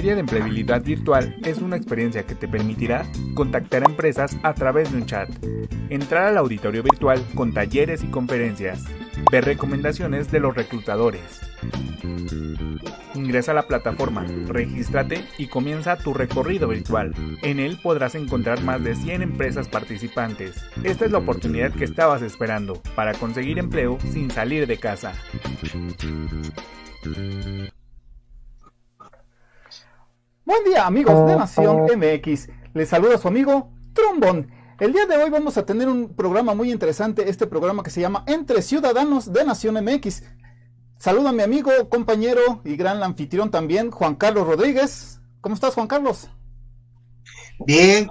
Feria de Empleabilidad Virtual es una experiencia que te permitirá contactar a empresas a través de un chat, entrar al auditorio virtual con talleres y conferencias, ver recomendaciones de los reclutadores. Ingresa a la plataforma, regístrate y comienza tu recorrido virtual. En él podrás encontrar más de 100 empresas participantes. Esta es la oportunidad que estabas esperando para conseguir empleo sin salir de casa. Buen día, amigos de Nación MX. Les saluda su amigo Trombón. El día de hoy vamos a tener un programa muy interesante, este programa que se llama Entre Ciudadanos de Nación MX. Saluda a mi amigo, compañero y gran anfitrión también, Juan Carlos Rodríguez. ¿Cómo estás, Juan Carlos? Bien,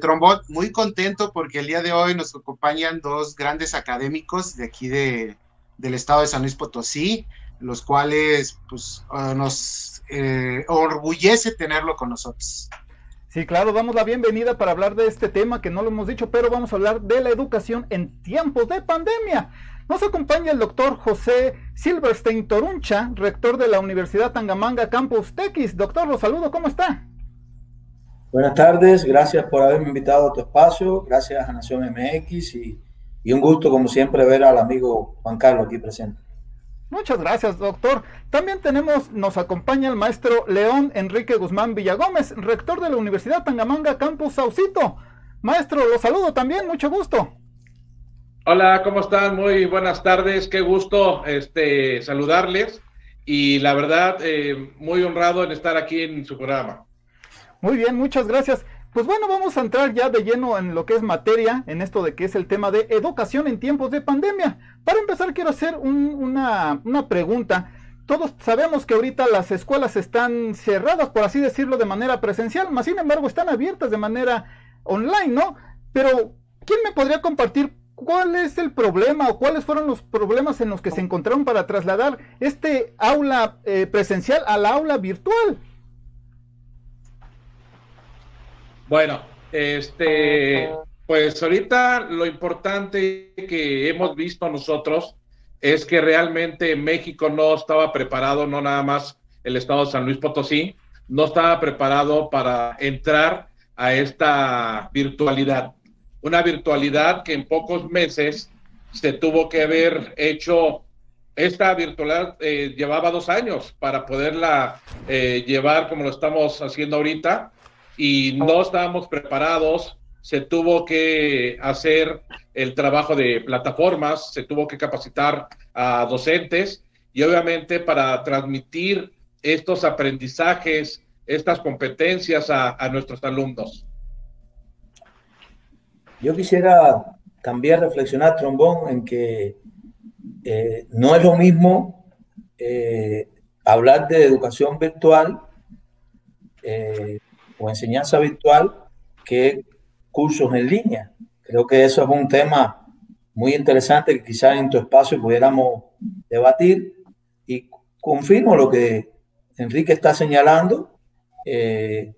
Trombón, muy contento porque el día de hoy nos acompañan dos grandes académicos de aquí del estado de San Luis Potosí, los cuales pues, nos orgullece tenerlo con nosotros. Sí, claro, damos la bienvenida para hablar de este tema que no lo hemos dicho, pero vamos a hablar de la educación en tiempos de pandemia. Nos acompaña el doctor José Zilberstein Toruncha, rector de la Universidad Tangamanga, campus Tequis. Doctor, lo saludo, ¿cómo está? Buenas tardes, gracias por haberme invitado a tu espacio, gracias a Nación MX y un gusto, como siempre, ver al amigo Juan Carlos aquí presente. Muchas gracias, doctor. También nos acompaña el maestro León Enrique Guzmán Villagómez, rector de la Universidad Tangamanga, campus Saucito. Maestro, lo saludo también, mucho gusto. Hola, ¿cómo están? Muy buenas tardes, qué gusto saludarles y la verdad, muy honrado en estar aquí en su programa. Muy bien, muchas gracias. Pues bueno, vamos a entrar ya de lleno en lo que es materia, en esto de que es el tema de educación en tiempos de pandemia. Para empezar, quiero hacer una pregunta. Todos sabemos que ahorita las escuelas están cerradas, por así decirlo, de manera presencial, mas sin embargo están abiertas de manera online, ¿no? Pero, ¿quién me podría compartir cuál es el problema o cuáles fueron los problemas en los que se encontraron para trasladar este aula presencial a la aula virtual? Bueno, pues ahorita lo importante que hemos visto nosotros es que realmente México no estaba preparado, no nada más el estado de San Luis Potosí, no estaba preparado para entrar a esta virtualidad. Una virtualidad que en pocos meses se tuvo que haber hecho. Esta virtualidad llevaba 2 años para poderla llevar como lo estamos haciendo ahorita. Y no estábamos preparados, se tuvo que hacer el trabajo de plataformas, se tuvo que capacitar a docentes y obviamente para transmitir estos aprendizajes, estas competencias a nuestros alumnos. Yo quisiera también reflexionar, Trombón, en que no es lo mismo hablar de educación virtual o enseñanza virtual que cursos en línea. Creo que eso es un tema muy interesante que quizás en tu espacio pudiéramos debatir y confirmo lo que Enrique está señalando, que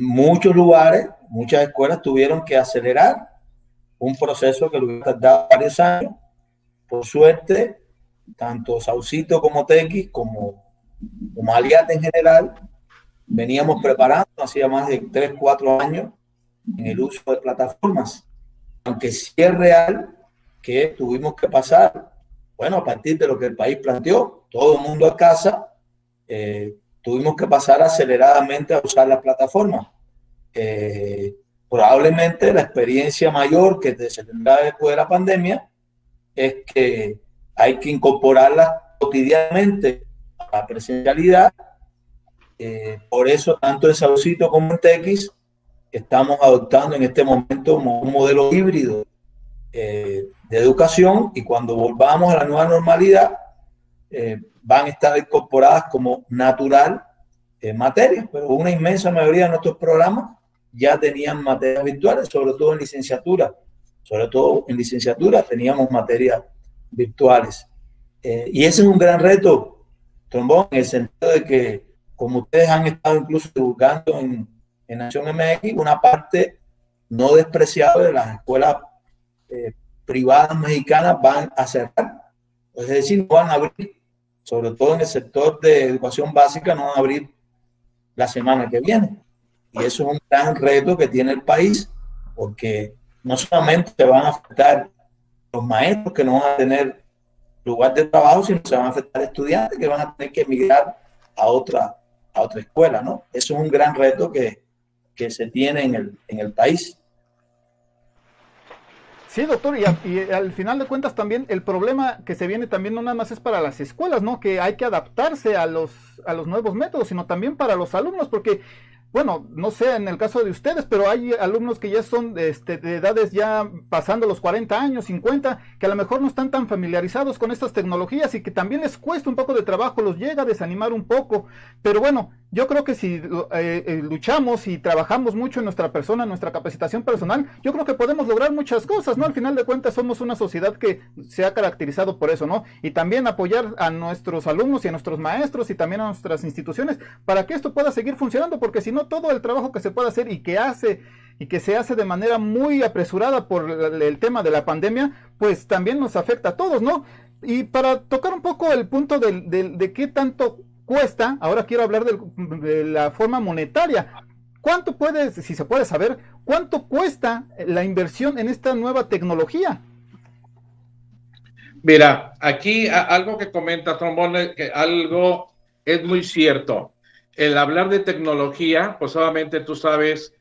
muchos lugares, muchas escuelas tuvieron que acelerar un proceso que le hubiera tardado varios años. Por suerte, tanto Saucito como Tequis, como Aliat en general, veníamos preparando hacía más de 3-4 años en el uso de plataformas, aunque sí es real que tuvimos que pasar, bueno, a partir de lo que el país planteó, todo el mundo a casa, tuvimos que pasar aceleradamente a usar las plataformas. Probablemente la experiencia mayor que se tendrá después de la pandemia es que hay que incorporarlas cotidianamente a la presencialidad. Por eso, tanto en Saucito como en Tequis, estamos adoptando en este momento un modelo híbrido de educación y cuando volvamos a la nueva normalidad van a estar incorporadas como natural materias, pero una inmensa mayoría de nuestros programas ya tenían materias virtuales, sobre todo en licenciatura. Sobre todo en licenciatura teníamos materias virtuales. Y ese es un gran reto, Trombón, en el sentido de que como ustedes han estado incluso divulgando en Nación MX, una parte no despreciable de las escuelas privadas mexicanas van a cerrar, es decir, no van a abrir, sobre todo en el sector de educación básica, no van a abrir la semana que viene. Y eso es un gran reto que tiene el país, porque no solamente van a afectar los maestros que no van a tener lugar de trabajo, sino que se van a afectar estudiantes que van a tener que emigrar a otra escuela, ¿no? Eso es un gran reto que se tiene en el país. Sí, doctor, y al final de cuentas también el problema que se viene también no nada más es para las escuelas, ¿no? Que hay que adaptarse a los nuevos métodos, sino también para los alumnos, porque, bueno, no sé en el caso de ustedes, pero hay alumnos que ya son de edades ya pasando los 40 años, 50, que a lo mejor no están tan familiarizados con estas tecnologías y que también les cuesta un poco de trabajo, los llega a desanimar un poco, pero bueno, yo creo que si luchamos y trabajamos mucho en nuestra persona, en nuestra capacitación personal, yo creo que podemos lograr muchas cosas, ¿no? Al final de cuentas somos una sociedad que se ha caracterizado por eso, ¿no? Y también apoyar a nuestros alumnos y a nuestros maestros y también a nuestras instituciones para que esto pueda seguir funcionando, porque si no, todo el trabajo que se puede hacer y que se hace de manera muy apresurada por el tema de la pandemia, pues también nos afecta a todos, ¿no? Y para tocar un poco el punto de qué tanto cuesta, ahora quiero hablar de la forma monetaria. ¿Cuánto puede, si se puede saber, cuánto cuesta la inversión en esta nueva tecnología? Mira, aquí algo que comenta Trombón, que algo es muy cierto. El hablar de tecnología, pues obviamente tú sabes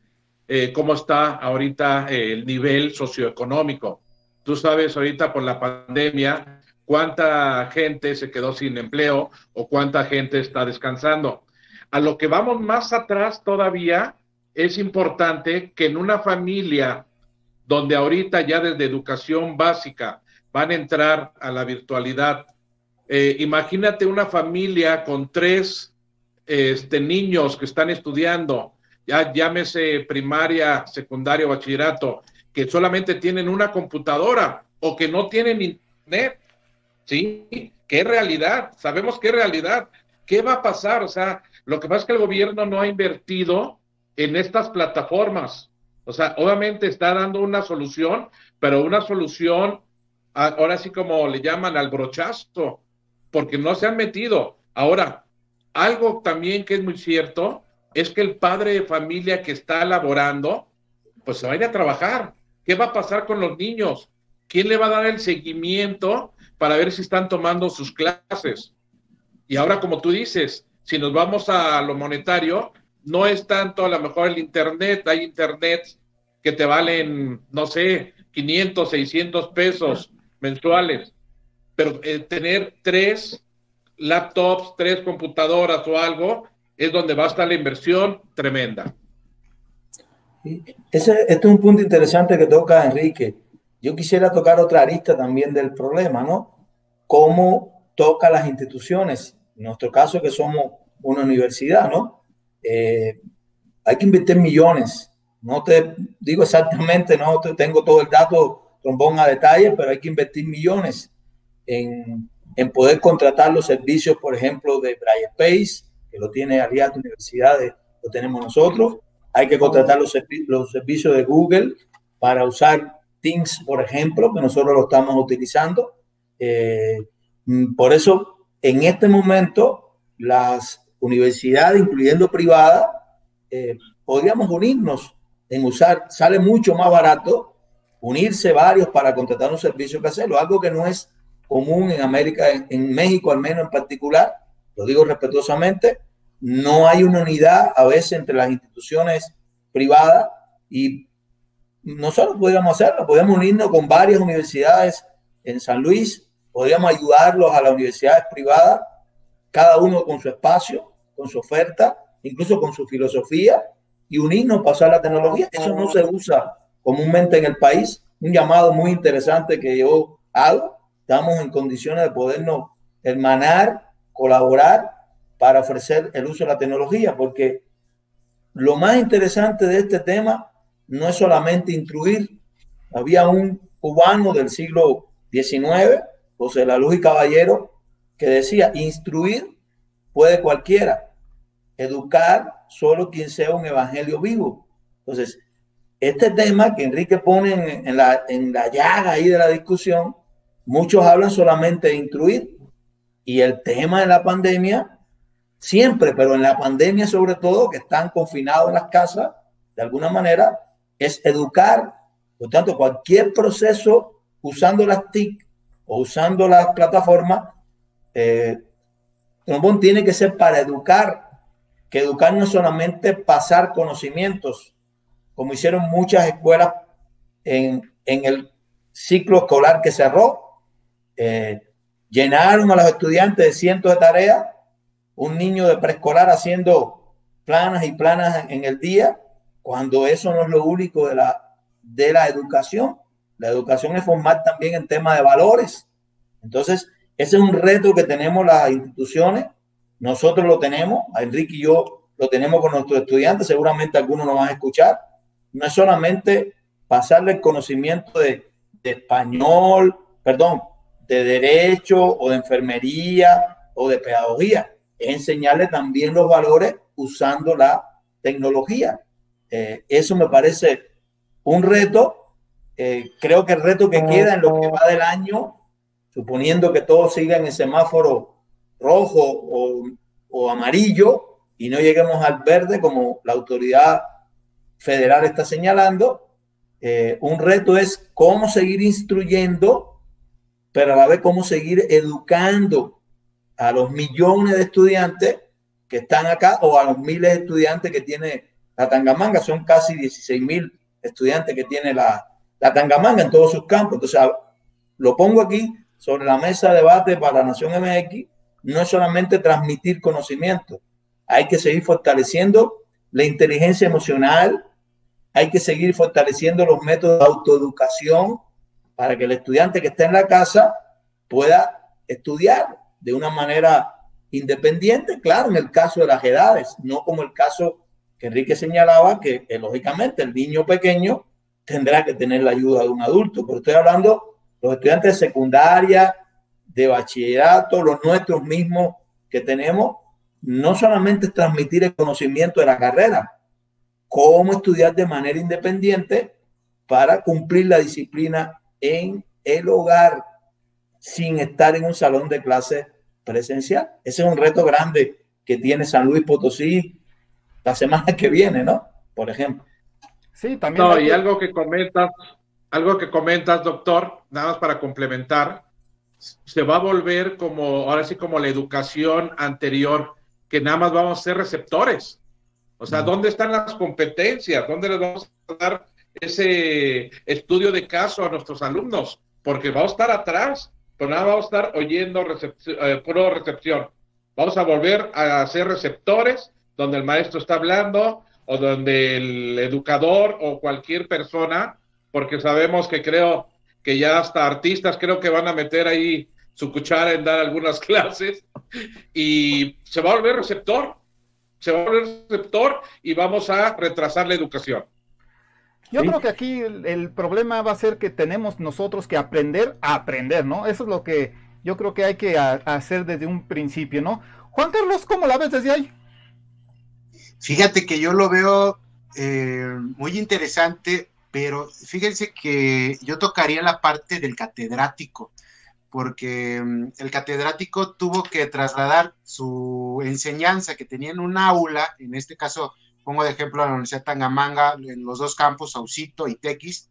cómo está ahorita el nivel socioeconómico. Tú sabes ahorita por la pandemia cuánta gente se quedó sin empleo o cuánta gente está descansando. A lo que vamos más atrás todavía, es importante que en una familia donde ahorita ya desde educación básica van a entrar a la virtualidad, imagínate una familia con 3 niños que están estudiando, ya llámese primaria, secundaria o bachillerato, que solamente tienen una computadora o que no tienen internet. Sí, qué realidad, sabemos qué realidad, qué va a pasar. O sea, lo que pasa es que el gobierno no ha invertido en estas plataformas. O sea, obviamente está dando una solución, pero una solución, ahora sí como le llaman, al brochazo, porque no se han metido. Ahora, algo también que es muy cierto, es que el padre de familia que está laborando, pues se va a ir a trabajar. ¿Qué va a pasar con los niños? ¿Quién le va a dar el seguimiento para ver si están tomando sus clases? Y ahora, como tú dices, si nos vamos a lo monetario, no es tanto a lo mejor el internet. Hay internet que te valen, no sé, 500, 600 pesos mensuales. Pero tener 3 laptops, 3 computadoras o algo, es donde va a estar la inversión tremenda. Este es un punto interesante que toca Enrique. Yo quisiera tocar otra arista también del problema, ¿no? Cómo toca las instituciones. En nuestro caso, que somos una universidad, ¿no? Hay que invertir millones. No te digo exactamente, no te tengo todo el dato, Trombón, a detalle, pero hay que invertir millones en poder contratar los servicios, por ejemplo, de Brightspace, que lo tiene Aliat Universidades, lo tenemos nosotros. Hay que contratar los servicios de Google para usar Teams, por ejemplo, que nosotros lo estamos utilizando. Por eso, en este momento, las universidades, incluyendo privadas, podríamos unirnos en usar, sale mucho más barato unirse varios para contratar un servicio que hacerlo, algo que no es común en América, en México al menos en particular, lo digo respetuosamente, no hay una unidad a veces entre las instituciones privadas y nosotros podríamos hacerlo, podríamos unirnos con varias universidades en San Luis, podríamos ayudarlos a las universidades privadas, cada uno con su espacio, con su oferta, incluso con su filosofía, y unirnos para usar la tecnología. Eso no se usa comúnmente en el país. Un llamado muy interesante que yo hago. Estamos en condiciones de podernos hermanar, colaborar para ofrecer el uso de la tecnología, porque lo más interesante de este tema no es solamente instruir. Había un cubano del siglo XIX, José de la Luz y Caballero, que decía, instruir puede cualquiera, educar solo quien sea un evangelio vivo. Entonces, este tema que Enrique pone en la llaga ahí de la discusión, muchos hablan solamente de instruir, y el tema de la pandemia siempre, pero en la pandemia sobre todo, que están confinados en las casas, de alguna manera, es educar. Por tanto, cualquier proceso usando las TIC o usando las plataformas, Trombón tiene que ser para educar, que educar no es solamente pasar conocimientos, como hicieron muchas escuelas en el ciclo escolar que cerró. Llenaron a los estudiantes de cientos de tareas, un niño de preescolar haciendo planas y planas en el día, cuando eso no es lo único de la educación. La educación es formar también en tema de valores. Entonces, ese es un reto que tenemos las instituciones. Nosotros lo tenemos, Enrique y yo lo tenemos con nuestros estudiantes, seguramente algunos nos van a escuchar. No es solamente pasarle el conocimiento de español, perdón, de derecho o de enfermería o de pedagogía, es enseñarle también los valores usando la tecnología. Eso me parece un reto. Creo que el reto que queda en lo que va del año, suponiendo que todos sigan en semáforo rojo o amarillo y no lleguemos al verde como la autoridad federal está señalando, un reto es cómo seguir instruyendo, pero a la vez cómo seguir educando a los millones de estudiantes que están acá o a los miles de estudiantes que tiene la Tangamanga. Son casi 16,000 estudiantes que tiene la Tangamanga en todos sus campos. Entonces, lo pongo aquí sobre la mesa de debate para Nación MX. No es solamente transmitir conocimiento, hay que seguir fortaleciendo la inteligencia emocional, hay que seguir fortaleciendo los métodos de autoeducación para que el estudiante que está en la casa pueda estudiar de una manera independiente, claro, en el caso de las edades, no como el caso que Enrique señalaba, que lógicamente el niño pequeño tendrá que tener la ayuda de un adulto, pero estoy hablando de los estudiantes de secundaria, de bachillerato, los nuestros mismos que tenemos, no solamente transmitir el conocimiento de la carrera, cómo estudiar de manera independiente para cumplir la disciplina en el hogar sin estar en un salón de clase presencial. Ese es un reto grande que tiene San Luis Potosí la semana que viene, ¿no? Por ejemplo. Sí, también. No, y algo que comentas, doctor, nada más para complementar, se va a volver como, ahora sí, como la educación anterior, que nada más vamos a ser receptores. O sea, ¿dónde están las competencias? ¿Dónde les vamos a dar ese estudio de caso a nuestros alumnos? Porque vamos a estar atrás, pero nada, vamos a estar oyendo puro recepción. Vamos a volver a ser receptores, donde el maestro está hablando, o donde el educador, o cualquier persona, porque sabemos que creo que ya hasta artistas creo que van a meter ahí su cuchara en dar algunas clases, y se va a volver receptor, y vamos a retrasar la educación. Yo creo que aquí el problema va a ser que tenemos nosotros que aprender a aprender, ¿no? Eso es lo que yo creo que hay que hacer desde un principio, ¿no? Juan Carlos, ¿cómo la ves desde ahí? Fíjate que yo lo veo muy interesante, pero fíjense que yo tocaría la parte del catedrático, porque el catedrático tuvo que trasladar su enseñanza que tenía en un aula, en este caso pongo de ejemplo a la Universidad Tangamanga, en los dos campos, Saucito y Tequis,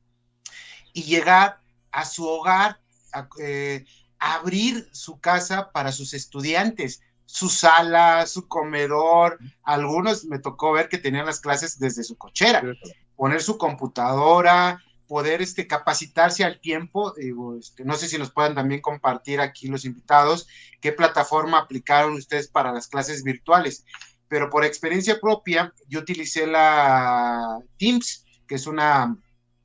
y llegar a su hogar, abrir su casa para sus estudiantes, su sala, su comedor. Algunos me tocó ver que tenían las clases desde su cochera, poner su computadora, poder capacitarse al tiempo. No sé si nos puedan también compartir aquí los invitados, qué plataforma aplicaron ustedes para las clases virtuales. Pero por experiencia propia, yo utilicé la Teams, que es una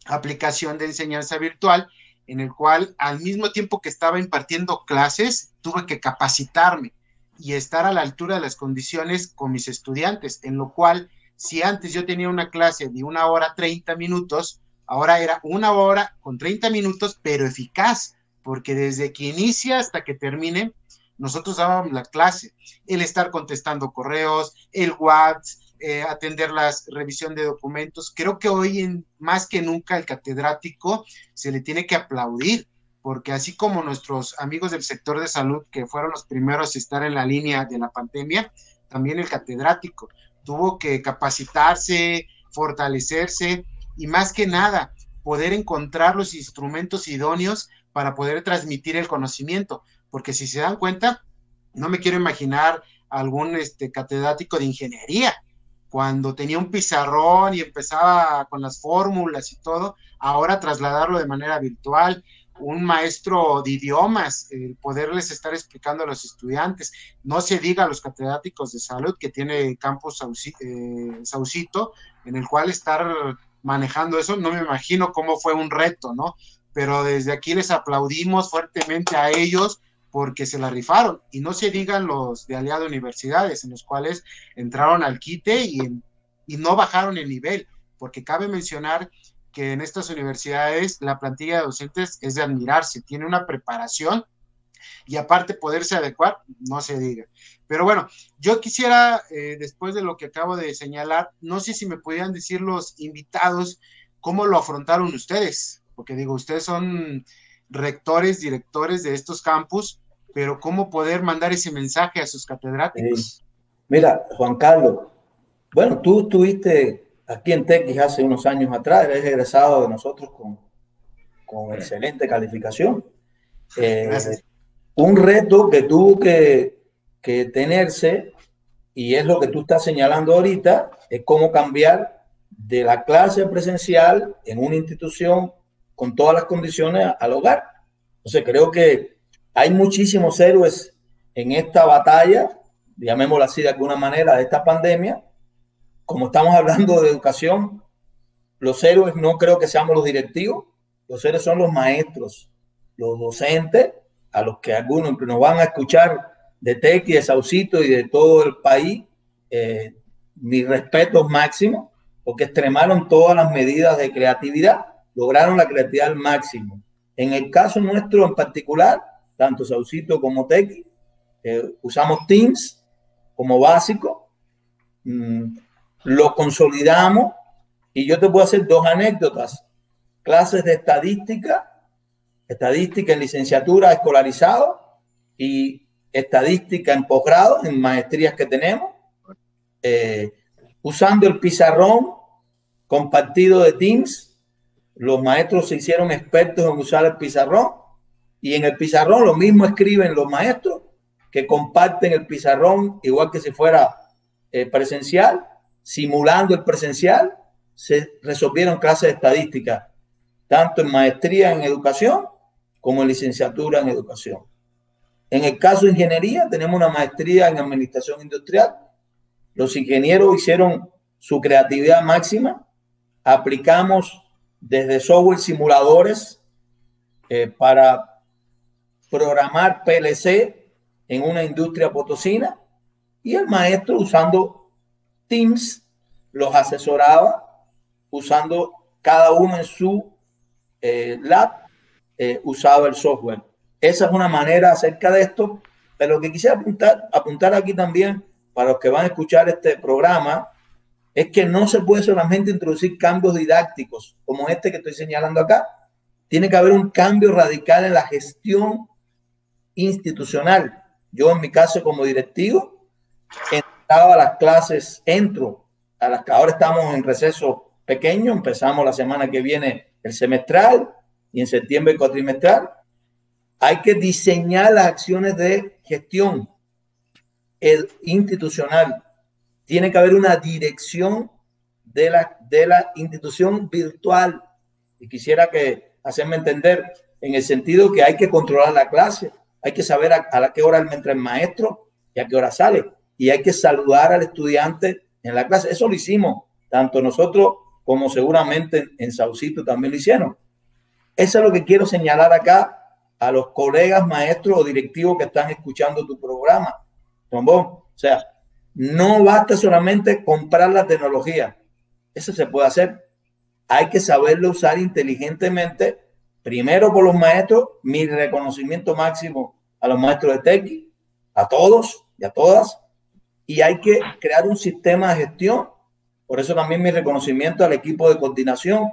aplicación de enseñanza virtual, en el cual al mismo tiempo que estaba impartiendo clases, tuve que capacitarme y estar a la altura de las condiciones con mis estudiantes, en lo cual, si antes yo tenía una clase de 1 hora 30 minutos, ahora era 1 hora con 30 minutos, pero eficaz, porque desde que inicia hasta que termine, nosotros dábamos la clase, el estar contestando correos, el WhatsApp, atender la revisión de documentos. Creo que hoy, más que nunca, el catedrático se le tiene que aplaudir, porque así como nuestros amigos del sector de salud, que fueron los primeros a estar en la línea de la pandemia, también el catedrático, tuvo que capacitarse, fortalecerse y más que nada poder encontrar los instrumentos idóneos para poder transmitir el conocimiento, porque si se dan cuenta, no me quiero imaginar algún catedrático de ingeniería, cuando tenía un pizarrón y empezaba con las fórmulas y todo, ahora trasladarlo de manera virtual, un maestro de idiomas, poderles estar explicando a los estudiantes, no se diga a los catedráticos de salud que tiene campus Saucito, en el cual estar manejando eso, no me imagino cómo fue un reto, ¿no? Pero desde aquí les aplaudimos fuertemente a ellos, porque se la rifaron, y no se digan los de Aliat Universidades, en los cuales entraron al quite y no bajaron el nivel, porque cabe mencionar que en estas universidades la plantilla de docentes es de admirarse, tiene una preparación, y aparte poderse adecuar, no se diga. Pero bueno, yo quisiera, después de lo que acabo de señalar, no sé si me pudieran decir los invitados, cómo lo afrontaron ustedes, porque digo, ustedes son rectores, directores de estos campus, pero ¿cómo poder mandar ese mensaje a sus catedráticos? Mira, Juan Carlos, bueno, tú estuviste aquí en Tequis hace unos años atrás, eres egresado de nosotros con excelente calificación. Un reto que tuvo que tenerse, y es lo que tú estás señalando ahorita, es cómo cambiar de la clase presencial en una institución con todas las condiciones al hogar. Entonces creo que hay muchísimos héroes en esta batalla, llamémosla así de alguna manera, de esta pandemia. Como estamos hablando de educación, los héroes no creo que seamos los directivos, los héroes son los maestros, los docentes, a los que algunos nos van a escuchar de Tequis, de Saucito y de todo el país. Mis respetos máximos, porque extremaron todas las medidas de creatividad, lograron la creatividad al máximo. En el caso nuestro en particular, tanto Saucito como Tequis, usamos Teams como básico, lo consolidamos, y yo te puedo hacer dos anécdotas. Clases de estadística en licenciatura, escolarizado, y estadística en posgrado, en maestrías que tenemos, usando el pizarrón compartido de Teams. Los maestros se hicieron expertos en usar el pizarrón, y en el pizarrón lo mismo escriben los maestros que comparten el pizarrón igual que si fuera presencial, simulando el presencial. Se resolvieron clases de estadística, tanto en maestría en educación como en licenciatura en educación. En el caso de ingeniería, tenemos una maestría en administración industrial. Los ingenieros hicieron su creatividad máxima, aplicamos desde software simuladores para programar PLC en una industria potosina, y el maestro usando Teams los asesoraba, usando cada uno en su lab, usaba el software. Esa es una manera acerca de esto, pero lo que quisiera apuntar aquí también para los que van a escuchar este programa es que no se puede solamente introducir cambios didácticos como este que estoy señalando acá. Tiene que haber un cambio radical en la gestión institucional. Yo en mi caso como directivo, entraba a las clases, ahora estamos en receso pequeño, empezamos la semana que viene el semestral y en septiembre el cuatrimestral. Hay que diseñar las acciones de gestión institucional. Tiene que haber una dirección de la institución virtual. Y quisiera hacerme entender en el sentido que hay que controlar la clase. Hay que saber a qué hora entra el maestro y a qué hora sale. Y hay que saludar al estudiante en la clase. Eso lo hicimos, tanto nosotros como seguramente en Saucito también lo hicieron. Eso es lo que quiero señalar acá a los colegas maestros o directivos que están escuchando tu programa, Tombón. O sea, no basta solamente comprar la tecnología. Eso se puede hacer. Hay que saberlo usar inteligentemente. Primero por los maestros, mi reconocimiento máximo a los maestros de Tequis, a todos y a todas. Y hay que crear un sistema de gestión. Por eso también mi reconocimiento al equipo de coordinación,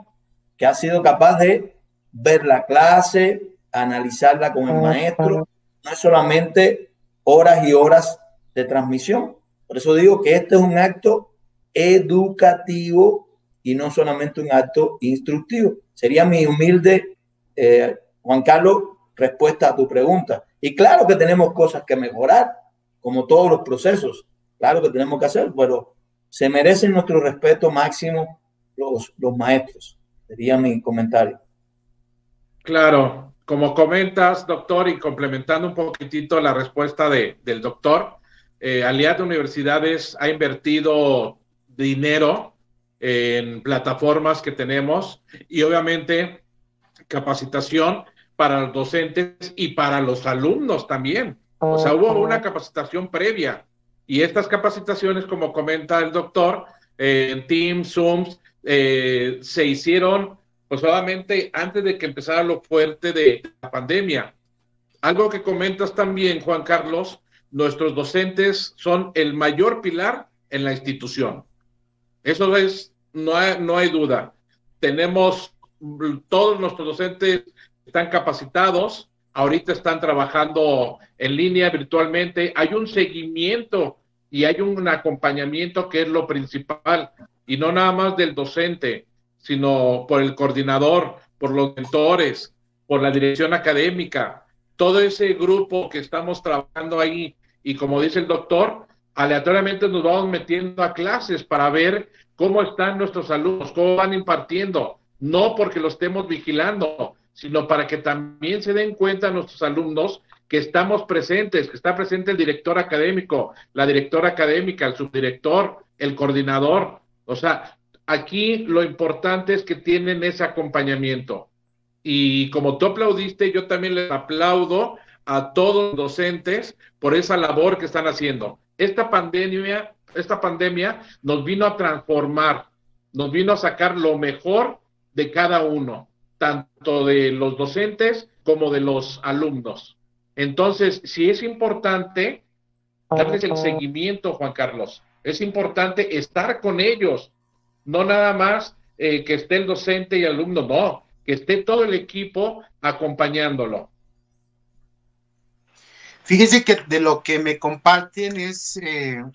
que ha sido capaz de ver la clase, analizarla con el maestro. No es solamente horas y horas de transmisión. Por eso digo que este es un acto educativo y no solamente un acto instructivo. Sería mi humilde, Juan Carlos, respuesta a tu pregunta. Y claro que tenemos cosas que mejorar, como todos los procesos. Claro que tenemos que hacer, pero se merecen nuestro respeto máximo los maestros. Sería mi comentario. Claro, como comentas, doctor, y complementando un poquitito la respuesta del doctor, Aliat Universidades ha invertido dinero en plataformas que tenemos y obviamente capacitación para los docentes y para los alumnos también. O sea, hubo una capacitación previa y estas capacitaciones, como comenta el doctor, en Teams, Zoom, se hicieron pues solamente antes de que empezara lo fuerte de la pandemia. Algo que comentas también, Juan Carlos, nuestros docentes son el mayor pilar en la institución. Eso es, no hay duda. Tenemos, todos nuestros docentes están capacitados, ahorita están trabajando en línea virtualmente, hay un seguimiento y hay un acompañamiento que es lo principal, y no nada más del docente, sino por el coordinador, por los mentores, por la dirección académica, todo ese grupo que estamos trabajando ahí, y como dice el doctor, aleatoriamente nos vamos metiendo a clases para ver cómo están nuestros alumnos, cómo van impartiendo, no porque lo estemos vigilando, sino para que también se den cuenta nuestros alumnos que estamos presentes, que está presente el director académico, la directora académica, el subdirector, el coordinador. O sea, aquí lo importante es que tienen ese acompañamiento. Y como tú aplaudiste, yo también les aplaudo a todos los docentes por esa labor que están haciendo. Esta pandemia nos vino a transformar, nos vino a sacar lo mejor de cada uno, tanto de los docentes como de los alumnos. Entonces, sí es importante darles el seguimiento, Juan Carlos. Es importante estar con ellos, no nada más que esté el docente y el alumno, no, que esté todo el equipo acompañándolo. Fíjense que de lo que me comparten es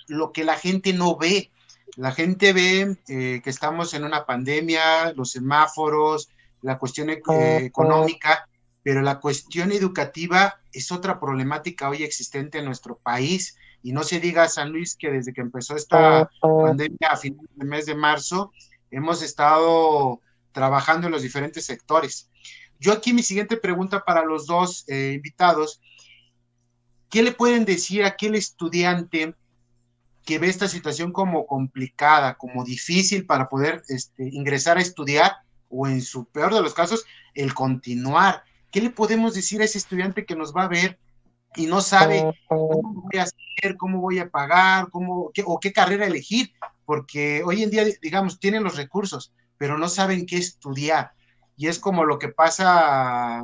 lo que la gente no ve. La gente ve que estamos en una pandemia, los semáforos, la cuestión económica, pero la cuestión educativa es otra problemática hoy existente en nuestro país. Y no se diga, San Luis, que desde que empezó esta pandemia a finales del mes de marzo, hemos estado trabajando en los diferentes sectores. Yo aquí mi siguiente pregunta para los dos invitados. ¿Qué le pueden decir a aquel estudiante que ve esta situación como complicada, como difícil para poder ingresar a estudiar o, en su peor de los casos, el continuar? ¿Qué le podemos decir a ese estudiante que nos va a ver y no sabe cómo voy a hacer, cómo voy a pagar, qué carrera elegir? Porque hoy en día, digamos, tienen los recursos, pero no saben qué estudiar. Y es como lo que pasa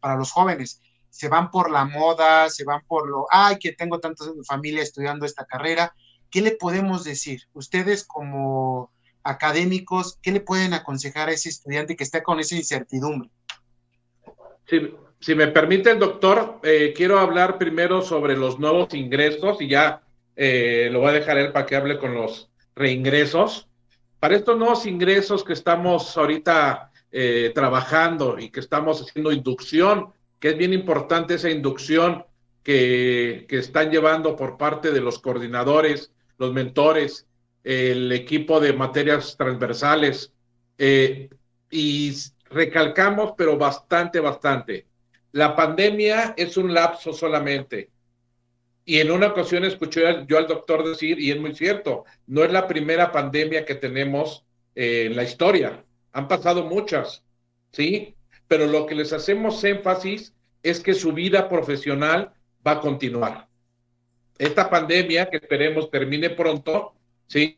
para los jóvenes. Se van por la moda, se van por lo, ay, que tengo tanta familia estudiando esta carrera. ¿Qué le podemos decir? Ustedes como académicos, ¿qué le pueden aconsejar a ese estudiante que está con esa incertidumbre? Si me permite el doctor, quiero hablar primero sobre los nuevos ingresos y ya lo voy a dejar él para que hable con los reingresos. Para estos nuevos ingresos que estamos ahorita trabajando y que estamos haciendo inducción, que es bien importante esa inducción que están llevando por parte de los coordinadores, los mentores, el equipo de materias transversales, y recalcamos, pero bastante. La pandemia es un lapso solamente. Y en una ocasión escuché yo al doctor decir, y es muy cierto, no es la primera pandemia que tenemos en la historia. Han pasado muchas, ¿sí? Pero lo que les hacemos énfasis es que su vida profesional va a continuar. Esta pandemia, que esperemos termine pronto, ¿sí?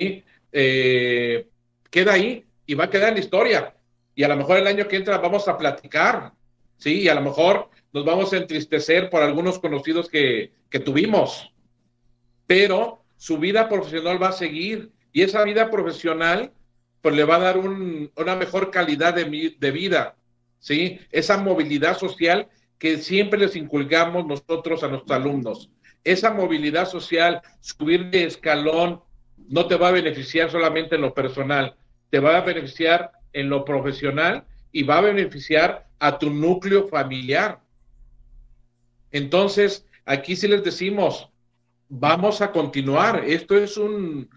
Queda ahí y va a quedar en la historia. Y a lo mejor el año que entra vamos a platicar, ¿sí? Y a lo mejor nos vamos a entristecer por algunos conocidos que tuvimos. Pero su vida profesional va a seguir y esa vida profesional pues le va a dar una mejor calidad de vida. ¿Sí? Esa movilidad social que siempre les inculcamos nosotros a nuestros alumnos. esa movilidad social, subir de escalón, no te va a beneficiar solamente en lo personal, te va a beneficiar en lo profesional y va a beneficiar a tu núcleo familiar. Entonces, aquí sí les decimos, vamos a continuar. Esto es un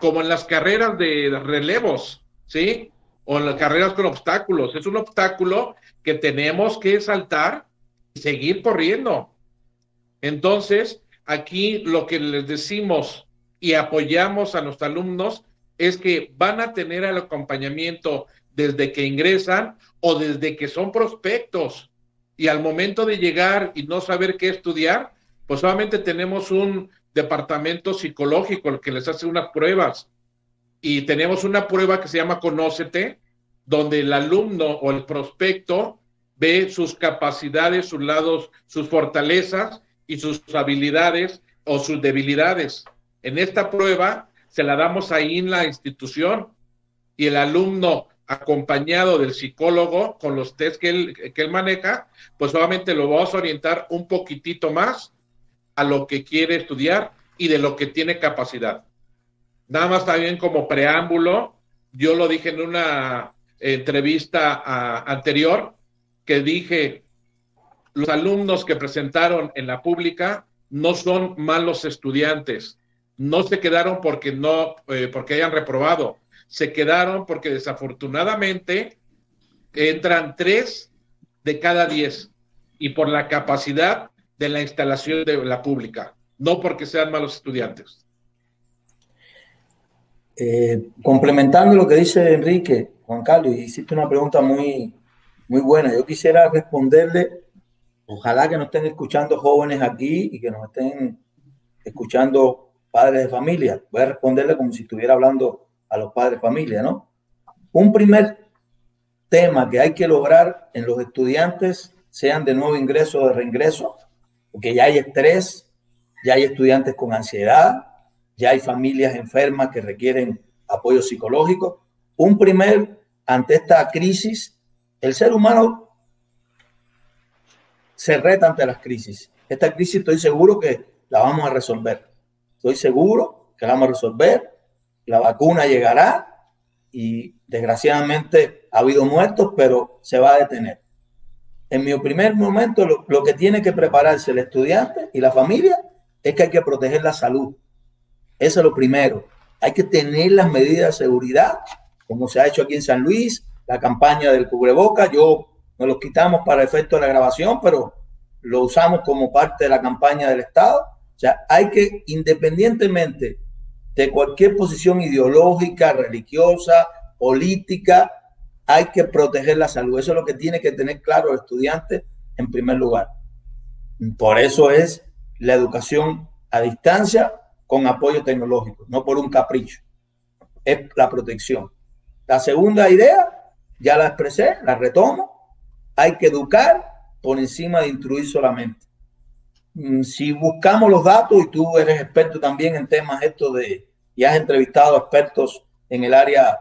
como en las carreras de relevos, ¿sí? O en las carreras con obstáculos. Es un obstáculo que tenemos que saltar y seguir corriendo. Entonces, aquí lo que les decimos y apoyamos a nuestros alumnos es que van a tener el acompañamiento desde que ingresan o desde que son prospectos. Y al momento de llegar y no saber qué estudiar, pues solamente tenemos un departamento psicológico el que les hace unas pruebas. Y tenemos una prueba que se llama Conócete, donde el alumno o el prospecto ve sus capacidades, sus lados, sus fortalezas y sus habilidades o sus debilidades. En esta prueba se la damos ahí en la institución y el alumno acompañado del psicólogo con los test que él maneja, pues solamente lo vamos a orientar un poquitito más a lo que quiere estudiar y de lo que tiene capacidad. Nada más también como preámbulo, yo lo dije en una entrevista anterior, que dije, los alumnos que presentaron en la pública no son malos estudiantes, no se quedaron porque hayan reprobado, se quedaron porque desafortunadamente entran 3 de cada 10 y por la capacidad de la instalación de la pública, no porque sean malos estudiantes. Complementando lo que dice Enrique, Juan Carlos, hiciste una pregunta muy buena. Yo quisiera responderle, ojalá que nos estén escuchando jóvenes aquí y que nos estén escuchando padres de familia. Voy a responderle como si estuviera hablando a los padres de familia, ¿no? Un primer tema que hay que lograr en los estudiantes, sean de nuevo ingreso o de reingreso, porque ya hay estrés, ya hay estudiantes con ansiedad, ya hay familias enfermas que requieren apoyo psicológico. Un primer, ante esta crisis, el ser humano se reta ante las crisis. Esta crisis estoy seguro que la vamos a resolver. Estoy seguro que la vamos a resolver. La vacuna llegará y desgraciadamente ha habido muertos, pero se va a detener. En mi primer momento, lo que tiene que prepararse el estudiante y la familia es que hay que proteger la salud. Eso es lo primero. Hay que tener las medidas de seguridad, como se ha hecho aquí en San Luis, la campaña del cubrebocas. Nos los quitamos para efecto de la grabación, pero lo usamos como parte de la campaña del Estado. O sea, hay que, independientemente de cualquier posición ideológica, religiosa, política, hay que proteger la salud. Eso es lo que tiene que tener claro el estudiante en primer lugar. Por eso es la educación a distancia, con apoyo tecnológico, no por un capricho. Es la protección. La segunda idea, ya la expresé, la retomo. Hay que educar por encima de instruir solamente. Si buscamos los datos, y tú eres experto también en temas estos y has entrevistado a expertos en el área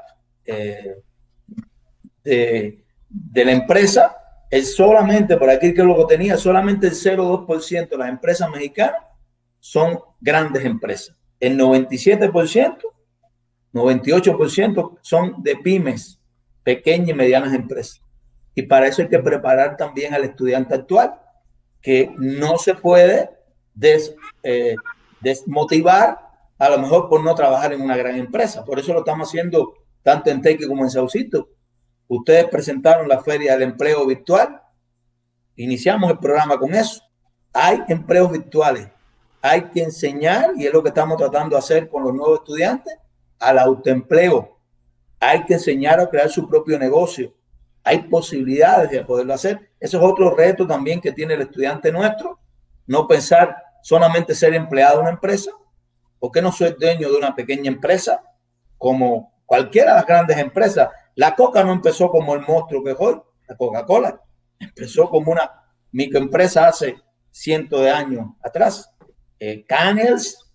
de la empresa, es solamente, por aquí que lo tenía, solamente el 0,2% de las empresas mexicanas son grandes empresas. El 97%, 98% son de pymes, pequeñas y medianas empresas. Y para eso hay que preparar también al estudiante actual, que no se puede desmotivar a lo mejor por no trabajar en una gran empresa. Por eso lo estamos haciendo tanto en Tequis como en Saucito. Ustedes presentaron la Feria del Empleo Virtual. Iniciamos el programa con eso. Hay empleos virtuales. Hay que enseñar, y es lo que estamos tratando de hacer con los nuevos estudiantes, al autoempleo. Hay que enseñar a crear su propio negocio. Hay posibilidades de poderlo hacer. Ese es otro reto también que tiene el estudiante nuestro. No pensar solamente ser empleado de una empresa. ¿Por qué no soy dueño de una pequeña empresa? Como cualquiera de las grandes empresas. La Coca no empezó como el monstruo que es hoy. La Coca-Cola empezó como una microempresa hace cientos de años atrás. Canels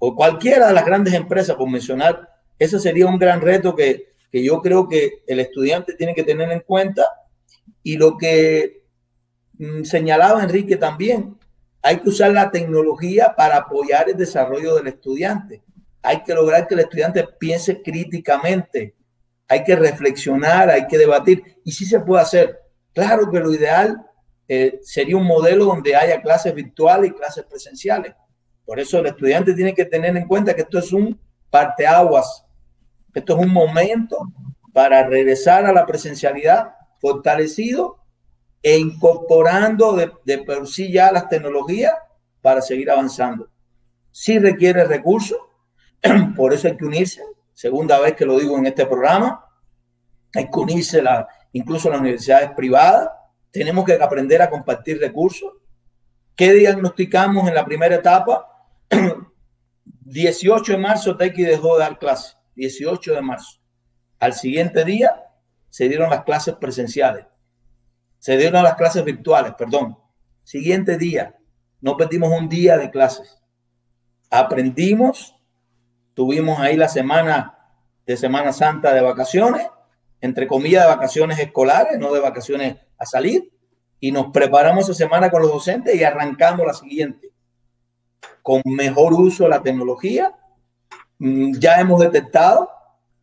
o cualquiera de las grandes empresas, por mencionar, ese sería un gran reto que yo creo que el estudiante tiene que tener en cuenta. Y lo que señalaba Enrique también, Hay que usar la tecnología para apoyar el desarrollo del estudiante. Hay que lograr que el estudiante piense críticamente. Hay que reflexionar, hay que debatir. Y sí se puede hacer. Claro que lo ideal sería un modelo donde haya clases virtuales y clases presenciales. Por eso el estudiante tiene que tener en cuenta que esto es un parteaguas. Esto es un momento para regresar a la presencialidad fortalecido e incorporando de por sí ya las tecnologías para seguir avanzando. Sí requiere recursos, por eso hay que unirse. Segunda vez que lo digo en este programa, hay que unirse incluso las universidades privadas. Tenemos que aprender a compartir recursos. ¿Qué diagnosticamos en la primera etapa? 18 de marzo Tequis dejó de dar clases. 18 de marzo. Al siguiente día se dieron las clases presenciales. Se dieron las clases virtuales, perdón. Siguiente día. No perdimos un día de clases. Aprendimos. Tuvimos ahí la semana de Semana Santa de vacaciones, entre comillas de vacaciones escolares, no de vacaciones a salir. Y nos preparamos esa semana con los docentes y arrancamos la siguiente. Con mejor uso de la tecnología. Ya hemos detectado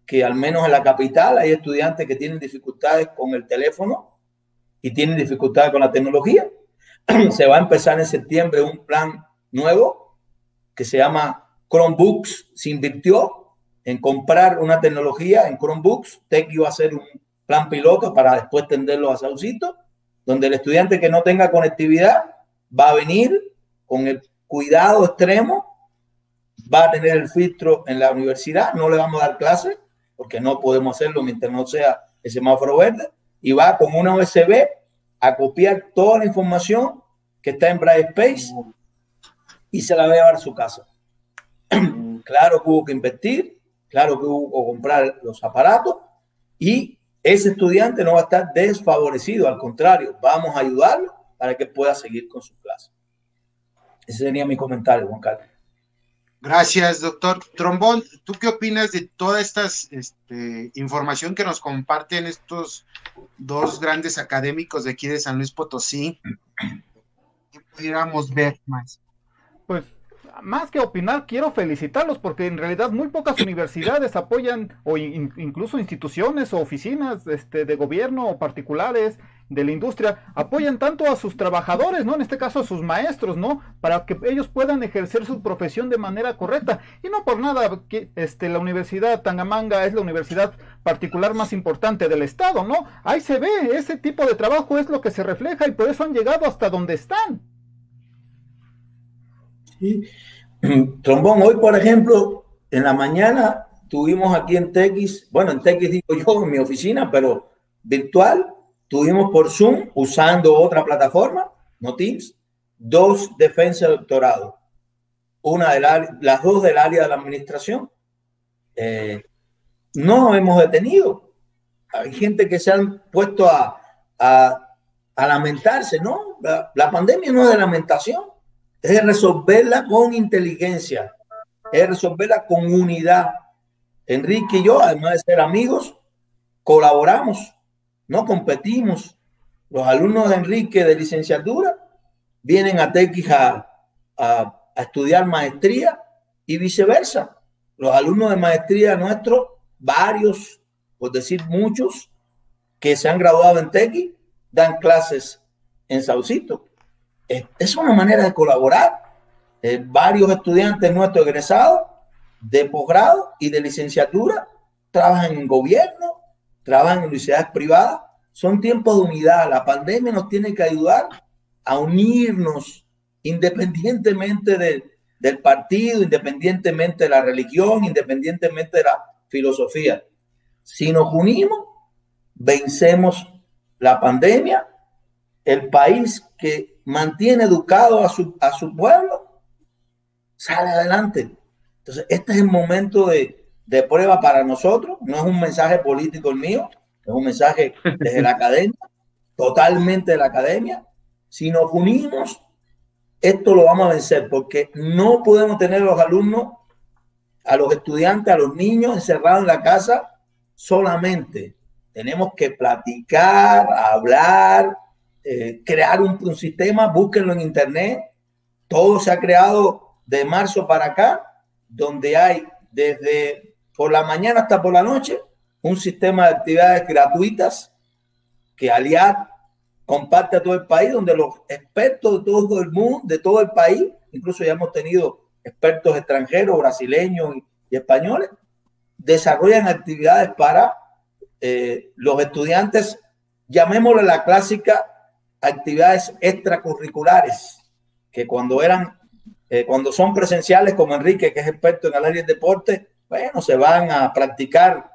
que al menos en la capital hay estudiantes que tienen dificultades con el teléfono y tienen dificultades con la tecnología. Se va a empezar en septiembre un plan nuevo que se llama Chromebooks. Se invirtió en comprar una tecnología en Chromebooks. Tequis iba a hacer un plan piloto para después tenderlo a Saucito, donde el estudiante que no tenga conectividad va a venir con el cuidado extremo, va a tener el filtro en la universidad, no le vamos a dar clases porque no podemos hacerlo mientras no sea el semáforo verde, y va con una USB a copiar toda la información que está en Brightspace y se la va a llevar a su casa. Claro que hubo que invertir, claro que hubo que comprar los aparatos, y ese estudiante no va a estar desfavorecido, al contrario, vamos a ayudarlo para que pueda seguir con su clase. Ese sería mi comentario, Juan Carlos. Gracias, doctor. Trombón, ¿tú qué opinas de toda esta información que nos comparten estos dos grandes académicos de aquí de San Luis Potosí? ¿Qué pudiéramos ver más? Pues, más que opinar, quiero felicitarlos porque en realidad muy pocas universidades apoyan, o incluso instituciones o oficinas de gobierno o particulares de la industria, apoyan tanto a sus trabajadores, ¿no? En este caso a sus maestros, ¿no? Para que ellos puedan ejercer su profesión de manera correcta. Y no por nada que la Universidad Tangamanga es la universidad particular más importante del estado, ¿no? Ahí se ve, ese tipo de trabajo es lo que se refleja y por eso han llegado hasta donde están. Sí. Trombón, hoy por ejemplo, en la mañana tuvimos aquí en Tequis, bueno, en Tequis digo yo, en mi oficina, pero virtual, tuvimos por Zoom, usando otra plataforma, no Teams, dos defensas de doctorado. Las dos del área de la administración. No nos hemos detenido. Hay gente que se han puesto a lamentarse, ¿no? La pandemia no es de lamentación, es de resolverla con inteligencia, es resolverla con unidad. Enrique y yo, además de ser amigos, colaboramos. No competimos. Los alumnos de Enrique de licenciatura vienen a Tequis a estudiar maestría y viceversa. Los alumnos de maestría nuestros, varios, por decir muchos, que se han graduado en Tequis, dan clases en Saucito. Es una manera de colaborar. Varios estudiantes nuestros egresados de posgrado y de licenciatura trabajan en gobierno, trabajan en universidades privadas, son tiempos de unidad. La pandemia nos tiene que ayudar a unirnos independientemente del partido, independientemente de la religión, independientemente de la filosofía. Si nos unimos, vencemos la pandemia. El país que mantiene educado a su pueblo sale adelante. Entonces, este es el momento de prueba para nosotros. No es un mensaje político el mío, es un mensaje desde la academia, totalmente de la academia. Si nos unimos, esto lo vamos a vencer, porque no podemos tener a los alumnos, a los estudiantes, a los niños encerrados en la casa solamente. Tenemos que platicar, hablar, crear un sistema, búsquenlo en internet, Todo se ha creado de marzo para acá, donde hay desde por la mañana hasta por la noche un sistema de actividades gratuitas que Aliat comparte a todo el país, donde los expertos de todo el mundo, de todo el país, incluso ya hemos tenido expertos extranjeros, brasileños y españoles, desarrollan actividades para los estudiantes, llamémosle la clásica actividades extracurriculares, que cuando son presenciales, como Enrique, que es experto en el área de deporte, bueno, se van a practicar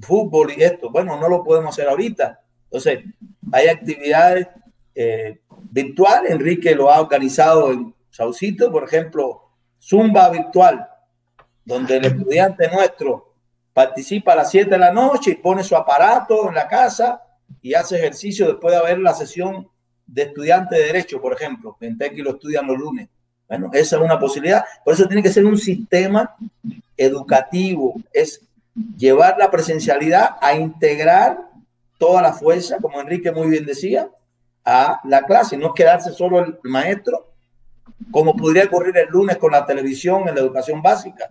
fútbol y esto. Bueno, no lo podemos hacer ahorita. Entonces, hay actividades virtuales. Enrique lo ha organizado en Saucito, por ejemplo, Zumba virtual, donde el estudiante nuestro participa a las 7 de la noche y pone su aparato en la casa y hace ejercicio después de haber la sesión de estudiante de Derecho, por ejemplo, en Tequis lo estudian los lunes. Bueno, esa es una posibilidad. Por eso tiene que ser un sistema educativo. Es llevar la presencialidad a integrar toda la fuerza, como Enrique muy bien decía, a la clase. No quedarse solo el maestro, como podría ocurrir el lunes con la televisión en la educación básica.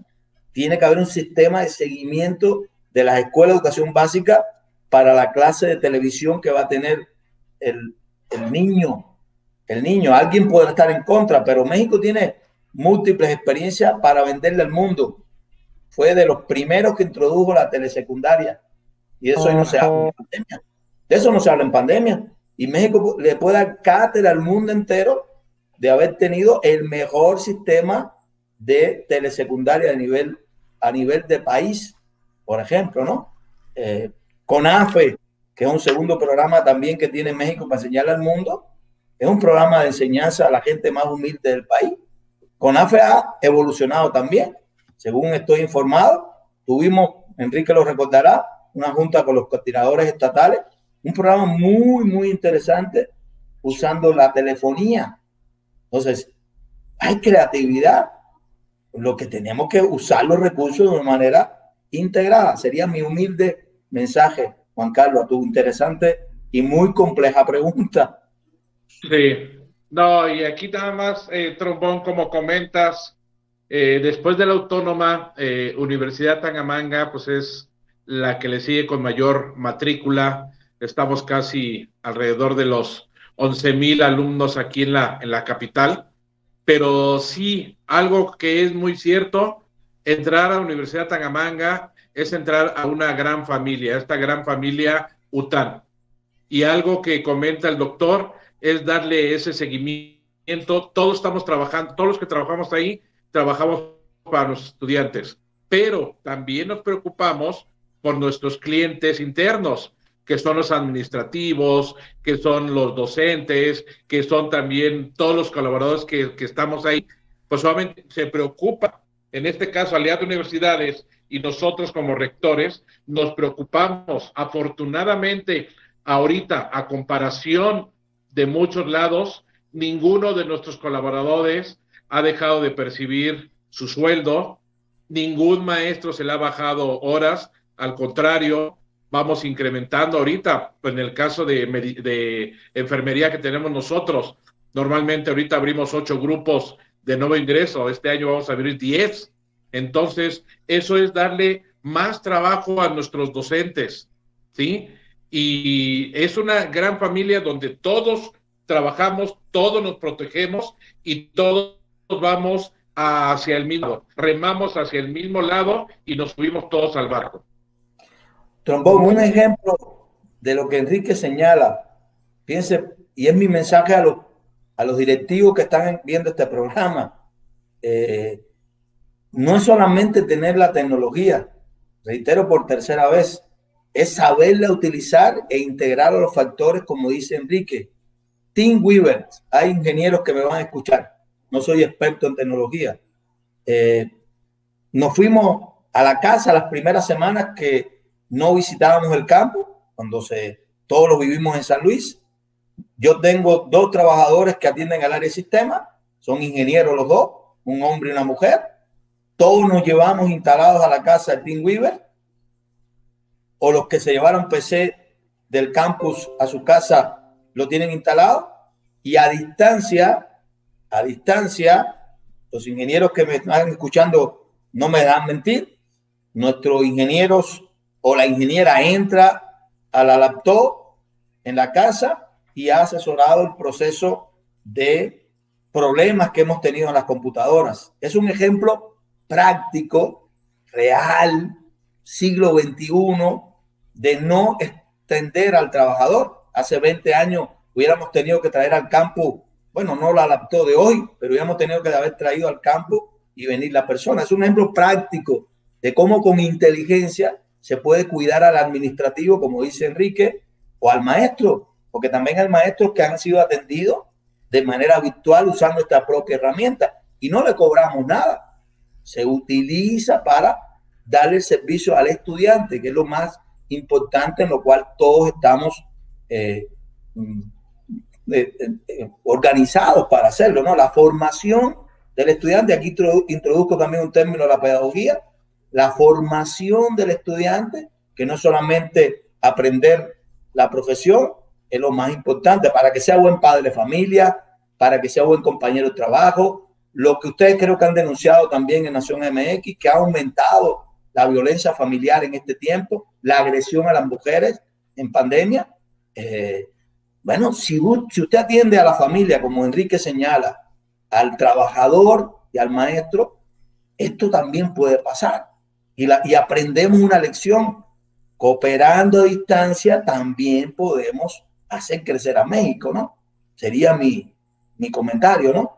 Tiene que haber un sistema de seguimiento de las escuelas de educación básica para la clase de televisión que va a tener el niño. Alguien puede estar en contra, pero México tiene múltiples experiencias para venderle al mundo. Fue de los primeros que introdujo la telesecundaria y eso hoy no se habla en pandemia. De eso no se habla en pandemia. Y México le puede dar cátedra al mundo entero de haber tenido el mejor sistema de telesecundaria a nivel de país, por ejemplo, ¿no? CONAFE, que es un segundo programa también que tiene México para enseñarle al mundo, es un programa de enseñanza a la gente más humilde del país. CONAFE ha evolucionado también, según estoy informado. Tuvimos, Enrique lo recordará, una junta con los coordinadores estatales, un programa muy, muy interesante usando la telefonía. Entonces, hay creatividad. Lo que tenemos que usar los recursos de una manera integrada. Sería mi humilde mensaje, Juan Carlos, a tu interesante y muy compleja pregunta. Sí, no, y aquí nada más, Trombón, como comentas, después de la Autónoma, Universidad Tangamanga, pues es la que le sigue con mayor matrícula. Estamos casi alrededor de los 11,000 alumnos aquí en la capital, pero sí, algo que es muy cierto, entrar a la Universidad Tangamanga es entrar a una gran familia, esta gran familia UTAN. Y algo que comenta el doctor es darle ese seguimiento. Todos estamos trabajando, todos los que trabajamos ahí, trabajamos para los estudiantes, pero también nos preocupamos por nuestros clientes internos, que son los administrativos, que son los docentes, que son también todos los colaboradores que estamos ahí. Pues obviamente se preocupa, en este caso Aliat Universidades y nosotros como rectores, nos preocupamos. Afortunadamente, ahorita, a comparación de muchos lados, ninguno de nuestros colaboradores ha dejado de percibir su sueldo, ningún maestro se le ha bajado horas, al contrario, vamos incrementando ahorita. En el caso de enfermería que tenemos nosotros, normalmente ahorita abrimos 8 grupos de nuevo ingreso, este año vamos a abrir 10, entonces eso es darle más trabajo a nuestros docentes, ¿sí? Y es una gran familia donde todos trabajamos, todos nos protegemos y todos vamos hacia el mismo lado, remamos hacia el mismo lado y nos subimos todos al barco. Trombón, un ejemplo de lo que Enrique señala, piense, y es mi mensaje a los directivos que están viendo este programa, no es solamente tener la tecnología, reitero por tercera vez, es saberla utilizar e integrar a los factores, como dice Enrique. Team Weaver, hay ingenieros que me van a escuchar, no soy experto en tecnología. Nos fuimos a la casa las primeras semanas que no visitábamos el campo, cuando todos lo vivimos en San Luis. Yo tengo 2 trabajadores que atienden al área de sistema, son ingenieros los 2, un hombre y una mujer. Todos nos llevamos instalados a la casa de Team Weaver, o los que se llevaron PC del campus a su casa lo tienen instalado, y a distancia a distancia. Los ingenieros que me están escuchando no me dejan mentir. Nuestros ingenieros o la ingeniera entra a la laptop en la casa y ha asesorado el proceso de problemas que hemos tenido en las computadoras. Es un ejemplo práctico, real, siglo XXI, de no extender al trabajador. Hace 20 años hubiéramos tenido que traer al campo, bueno, no la laptop de hoy, pero hubiéramos tenido que haber traído al campo y venir la persona. Es un ejemplo práctico de cómo con inteligencia se puede cuidar al administrativo, como dice Enrique, o al maestro, porque también hay maestros que han sido atendidos de manera virtual usando esta propia herramienta y no le cobramos nada. Se utiliza para darle el servicio al estudiante, que es lo más importante, en lo cual todos estamos organizados para hacerlo, ¿no? La formación del estudiante, aquí introduzco también un término de la pedagogía, la formación del estudiante, que no es solamente aprender la profesión, es lo más importante para que sea buen padre de familia, para que sea buen compañero de trabajo. Lo que ustedes creo que han denunciado también en Nación MX, que ha aumentado la violencia familiar en este tiempo, la agresión a las mujeres en pandemia. Bueno, si usted atiende a la familia, como Enrique señala, al trabajador y al maestro, esto también puede pasar. Y aprendemos una lección. Cooperando a distancia también podemos hacer crecer a México, ¿no? Sería mi comentario, ¿no?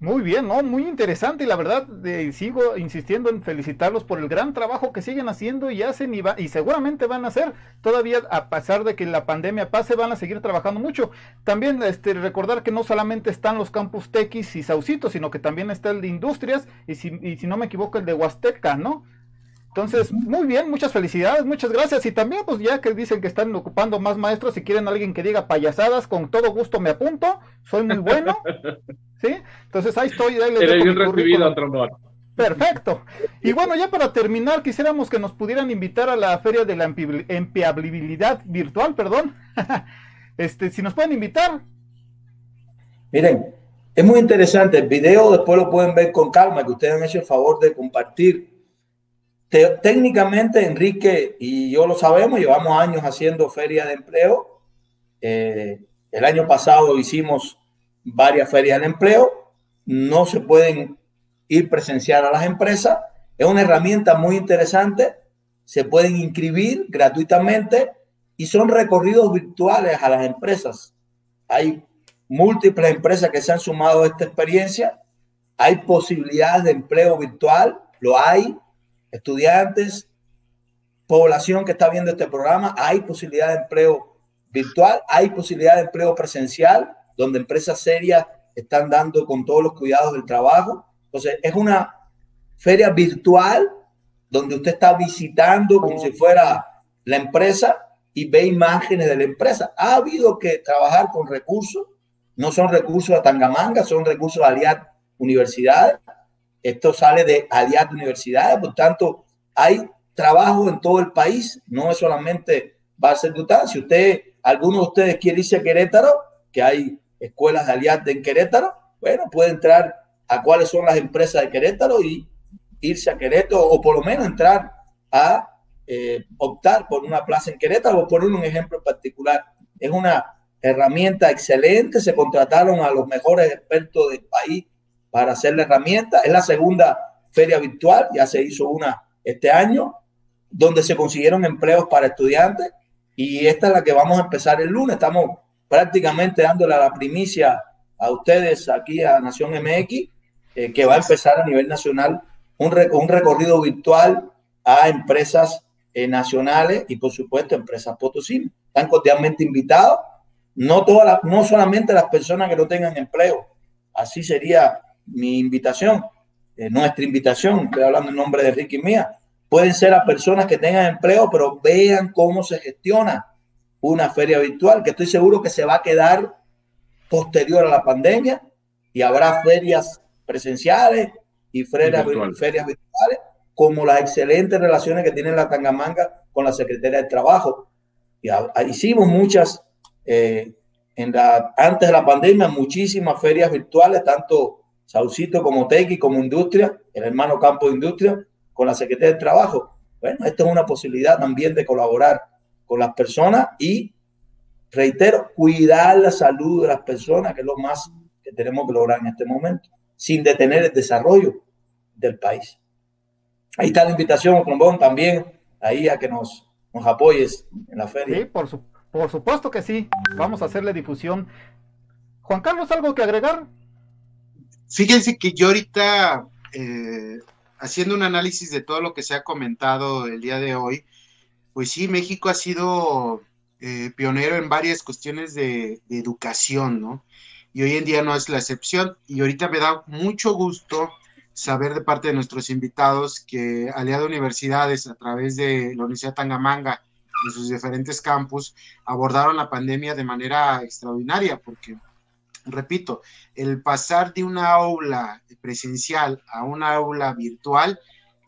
Muy bien, ¿no? Muy interesante, y la verdad, sigo insistiendo en felicitarlos por el gran trabajo que siguen haciendo y hacen y seguramente van a hacer todavía, a pesar de que la pandemia pase, van a seguir trabajando mucho. También recordar que no solamente están los campus Tequis y Saucito, sino que también está el de Industrias y si no me equivoco el de Huasteca, ¿no? Entonces, muy bien, muchas felicidades, muchas gracias. Y también, pues ya que dicen que están ocupando más maestros, si quieren alguien que diga payasadas, con todo gusto me apunto, soy muy bueno, ¿sí? Entonces ahí estoy, ahí les doy mi currículum. Perfecto. Y bueno, ya para terminar, quisiéramos que nos pudieran invitar a la Feria de la Empleabilidad Virtual, perdón. Si nos pueden invitar. Miren, es muy interesante el video, después lo pueden ver con calma, que ustedes han hecho el favor de compartir. Técnicamente, Enrique y yo lo sabemos, llevamos años haciendo ferias de empleo. El año pasado hicimos varias ferias de empleo. No se pueden ir presencial a las empresas. Es una herramienta muy interesante. Se pueden inscribir gratuitamente y son recorridos virtuales a las empresas. Hay múltiples empresas que se han sumado a esta experiencia. Hay posibilidades de empleo virtual, lo hay. Estudiantes, población que está viendo este programa, hay posibilidad de empleo virtual, hay posibilidad de empleo presencial, donde empresas serias están dando con todos los cuidados del trabajo. Entonces, es una feria virtual donde usted está visitando como si fuera la empresa y ve imágenes de la empresa. Ha habido que trabajar con recursos, no son recursos de Tangamanga, son recursos de Aliat Universidades. Esto sale de Aliat Universidades, por tanto, hay trabajo en todo el país, no es solamente va a ser UTAN. Si usted, alguno de ustedes quiere irse a Querétaro, que hay escuelas de Aliat en Querétaro, bueno, puede entrar a cuáles son las empresas de Querétaro y irse a Querétaro, o por lo menos entrar a optar por una plaza en Querétaro, por un ejemplo en particular. Es una herramienta excelente, se contrataron a los mejores expertos del país para hacer la herramienta. Es la segunda feria virtual, ya se hizo una este año, donde se consiguieron empleos para estudiantes, y esta es la que vamos a empezar el lunes. Estamos prácticamente dándole la primicia a ustedes aquí a Nación MX, que va a empezar a nivel nacional un recorrido virtual a empresas nacionales y por supuesto empresas potosinas. Están cordialmente invitados, no solamente las personas que no tengan empleo, así sería mi invitación, nuestra invitación, estoy hablando en nombre de Ricky y mía, pueden ser a personas que tengan empleo, pero vean cómo se gestiona una feria virtual, que estoy seguro que se va a quedar posterior a la pandemia, y habrá ferias presenciales y ferias virtuales, como las excelentes relaciones que tiene la Tangamanga con la Secretaría de Trabajo. Y hicimos muchas antes de la pandemia, muchísimas ferias virtuales, tanto Saucito como Tequis, como Industria, el hermano campo de Industria, con la Secretaría del Trabajo. Bueno, esta es una posibilidad también de colaborar con las personas y, reitero, cuidar la salud de las personas, que es lo más que tenemos que lograr en este momento, sin detener el desarrollo del país. Ahí está la invitación, Colombón, también, ahí a que nos apoyes en la feria. Sí, por supuesto que sí, vamos a hacerle difusión. Juan Carlos, ¿algo que agregar? Fíjense que yo ahorita, haciendo un análisis de todo lo que se ha comentado el día de hoy, pues sí, México ha sido pionero en varias cuestiones de educación, ¿no? Y hoy en día no es la excepción, y ahorita me da mucho gusto saber de parte de nuestros invitados que Aliat Universidades, a través de la Universidad Tangamanga, en sus diferentes campus, abordaron la pandemia de manera extraordinaria, porque, repito, el pasar de una aula presencial a una aula virtual,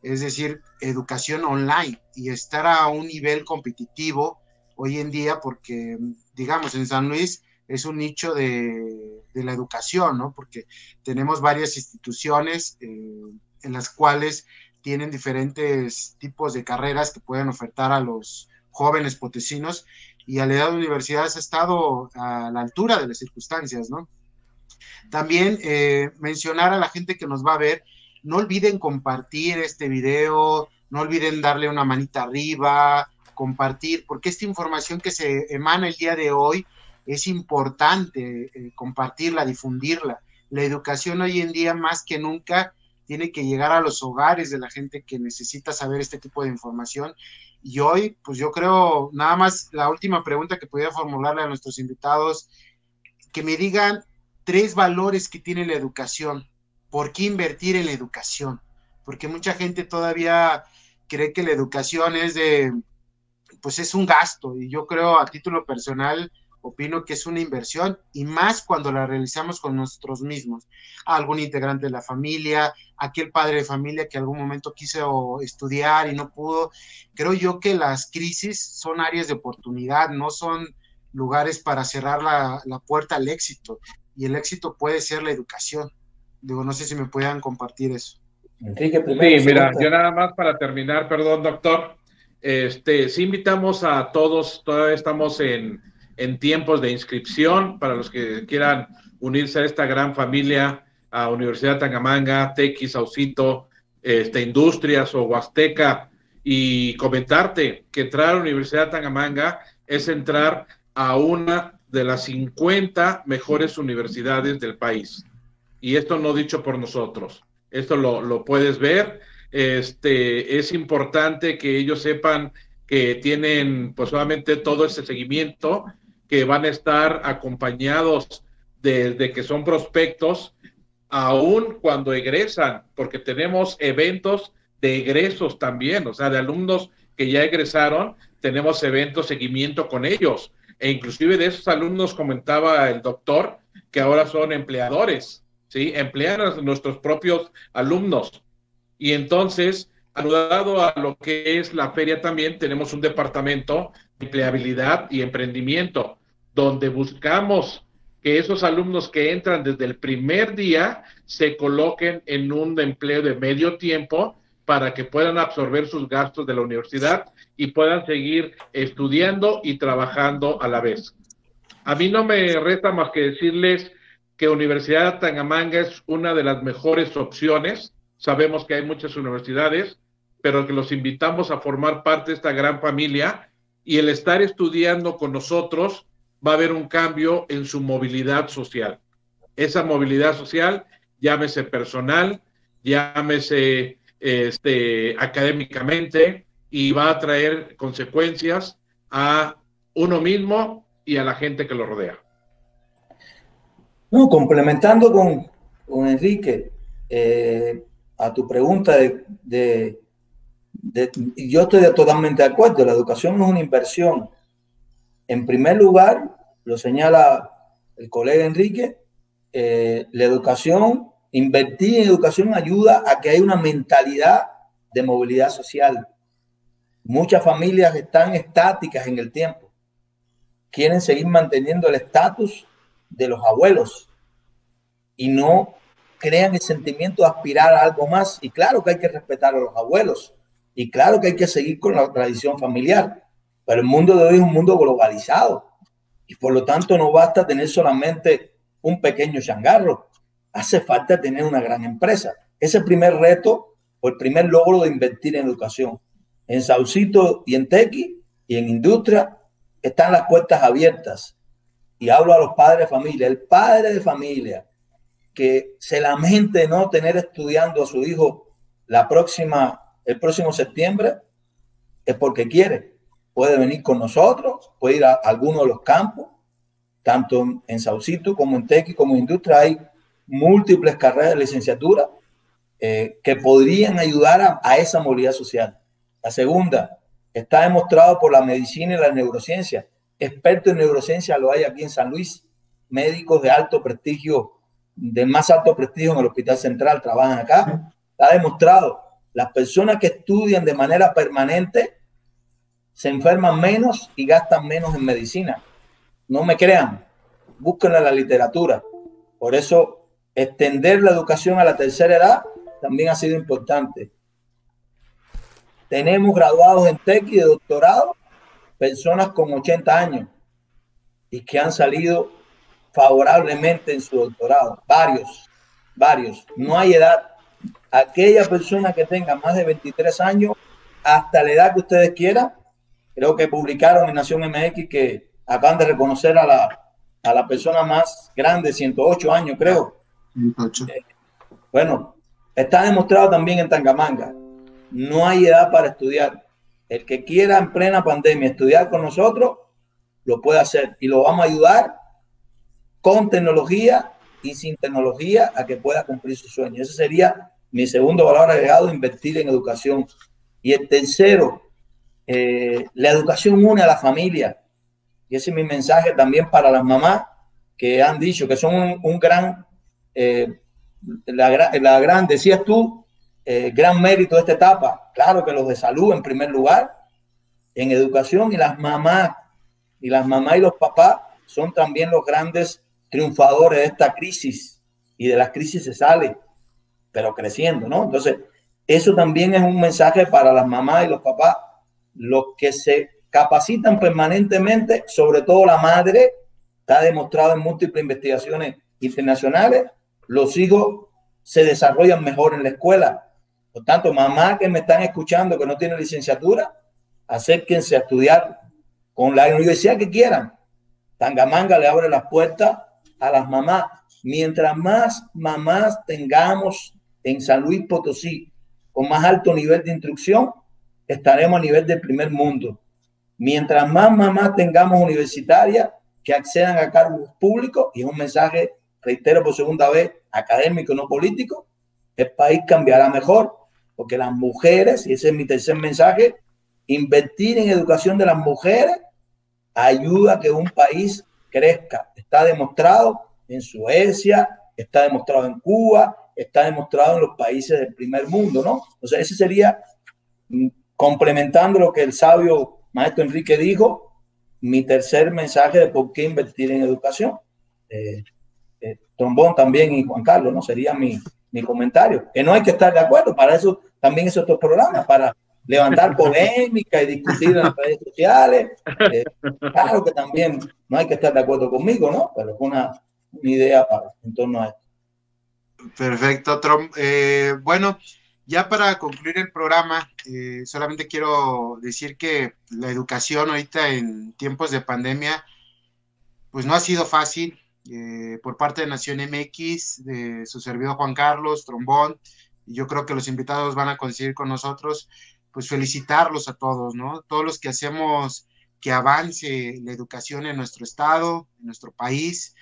es decir, educación online, y estar a un nivel competitivo hoy en día, porque, digamos, en San Luis es un nicho de la educación, ¿no? Porque tenemos varias instituciones en las cuales tienen diferentes tipos de carreras que pueden ofertar a los jóvenes potesinos, y Aliat Universidades ha estado a la altura de las circunstancias, ¿no? También mencionar a la gente que nos va a ver, no olviden compartir este video, no olviden darle una manita arriba, compartir, porque esta información que se emana el día de hoy es importante compartirla, difundirla. La educación hoy en día más que nunca tiene que llegar a los hogares de la gente que necesita saber este tipo de información. Y hoy, pues yo creo, nada más la última pregunta que podría formularle a nuestros invitados, que me digan 3 valores que tiene la educación. ¿Por qué invertir en la educación? Porque mucha gente todavía cree que la educación es pues es un gasto, y yo creo, a título personal, opino que es una inversión, y más cuando la realizamos con nosotros mismos, a algún integrante de la familia, aquel padre de familia que algún momento quiso estudiar y no pudo. Creo yo que las crisis son áreas de oportunidad, no son lugares para cerrar la puerta al éxito, y el éxito puede ser la educación. Digo, no sé si me puedan compartir eso. Enrique, primero. Sí, mira, yo nada más para terminar, perdón, doctor, sí invitamos a todos, todavía estamos en tiempos de inscripción, para los que quieran unirse a esta gran familia, a Universidad Tangamanga, Tequis, Saucito, Industrias o Huasteca, y comentarte que entrar a la Universidad Tangamanga es entrar a una de las 50 mejores universidades del país. Y esto no dicho por nosotros, esto lo puedes ver. Es importante que ellos sepan que tienen, pues, obviamente todo ese seguimiento, que van a estar acompañados desde que son prospectos, aún cuando egresan, porque tenemos eventos de egresos también, o sea, de alumnos que ya egresaron, tenemos eventos, seguimiento con ellos, e inclusive de esos alumnos, comentaba el doctor, que ahora son empleadores, ¿sí? Emplean a nuestros propios alumnos, y entonces, anudado a lo que es la feria, también tenemos un departamento de empleabilidad y emprendimiento, donde buscamos que esos alumnos que entran desde el primer día se coloquen en un empleo de medio tiempo para que puedan absorber sus gastos de la universidad y puedan seguir estudiando y trabajando a la vez. A mí no me resta más que decirles que Universidad Tangamanga es una de las mejores opciones. Sabemos que hay muchas universidades, pero que los invitamos a formar parte de esta gran familia, y el estar estudiando con nosotros va a haber un cambio en su movilidad social. Esa movilidad social, llámese personal, llámese académicamente, y va a traer consecuencias a uno mismo y a la gente que lo rodea. No, complementando con Enrique, a tu pregunta yo estoy totalmente de acuerdo, la educación es una inversión. En primer lugar, lo señala el colega Enrique, la educación, invertir en educación ayuda a que haya una mentalidad de movilidad social. Muchas familias están estáticas en el tiempo. quieren seguir manteniendo el estatus de los abuelos y no crean el sentimiento de aspirar a algo más. Y claro que hay que respetar a los abuelos y claro que hay que seguir con la tradición familiar, pero el mundo de hoy es un mundo globalizado y por lo tanto no basta tener solamente un pequeño changarro, hace falta tener una gran empresa. Ese es el primer reto o el primer logro de invertir en educación. En Saucito y en Tequis y en industria están las puertas abiertas. Y hablo a los padres de familia. El padre de familia que se lamente de no tener estudiando a su hijo el próximo septiembre es porque quiere. Puede venir con nosotros, puede ir a alguno de los campos, tanto en Saucito como en Tequis como en industria. Hay múltiples carreras de licenciatura que podrían ayudar a esa movilidad social. La segunda, está demostrado por la medicina y la neurociencia. Experto en neurociencia lo hay aquí en San Luis. Médicos de alto prestigio, de más alto prestigio en el Hospital Central, trabajan acá. Está demostrado. Las personas que estudian de manera permanente se enferman menos y gastan menos en medicina. No me crean. Búsquenla en la literatura. Por eso, extender la educación a la tercera edad también ha sido importante. Tenemos graduados en Tequis de doctorado, personas con 80 años y que han salido favorablemente en su doctorado. Varios. No hay edad. Aquella persona que tenga más de 23 años, hasta la edad que ustedes quieran, creo que publicaron en Nación MX que acaban de reconocer a la persona más grande, 108 años, creo. 108. Bueno, está demostrado también en Tangamanga. No hay edad para estudiar. El que quiera en plena pandemia estudiar con nosotros, lo puede hacer. Y lo vamos a ayudar con tecnología y sin tecnología a que pueda cumplir sus sueños. Ese sería mi segundo valor agregado, invertir en educación. Y el tercero, la educación une a la familia. Y ese es mi mensaje también para las mamás que han dicho que son un gran, decías tú, gran mérito de esta etapa, claro que los de salud en primer lugar, en educación, y las mamás y los papás son también los grandes triunfadores de esta crisis, y de las crisis se sale, pero creciendo, ¿no? Entonces, eso también es un mensaje para las mamás y los papás, los que se capacitan permanentemente, sobre todo la madre, está demostrado en múltiples investigaciones internacionales, los hijos se desarrollan mejor en la escuela. Por tanto, mamás que me están escuchando que no tienen licenciatura, acérquense a estudiar con la universidad que quieran. Tangamanga le abre las puertas a las mamás. Mientras más mamás tengamos en San Luis Potosí con más alto nivel de instrucción, estaremos a nivel del primer mundo. Mientras más mamás tengamos universitarias que accedan a cargos públicos, y es un mensaje, reitero por segunda vez, académico, no político, el país cambiará mejor, porque las mujeres, y ese es mi tercer mensaje, invertir en educación de las mujeres ayuda a que un país crezca. Está demostrado en Suecia, está demostrado en Cuba, está demostrado en los países del primer mundo, ¿no? Entonces, ese sería, complementando lo que el sabio maestro Enrique dijo, mi tercer mensaje de por qué invertir en educación. Trombón también y Juan Carlos, ¿no? Sería mi comentario. Que no hay que estar de acuerdo, para eso también es otro programa, para levantar polémica y discutir en las redes sociales. Claro que también no hay que estar de acuerdo conmigo, ¿no? Pero es una idea en torno a esto. Perfecto, Trump. Bueno, ya para concluir el programa, solamente quiero decir que la educación ahorita en tiempos de pandemia, pues no ha sido fácil. Por parte de Nación MX, de su servidor Juan Carlos, Trombón, y yo creo que los invitados van a coincidir con nosotros, pues felicitarlos a todos, ¿no? Todos los que hacemos que avance la educación en nuestro estado, en nuestro país.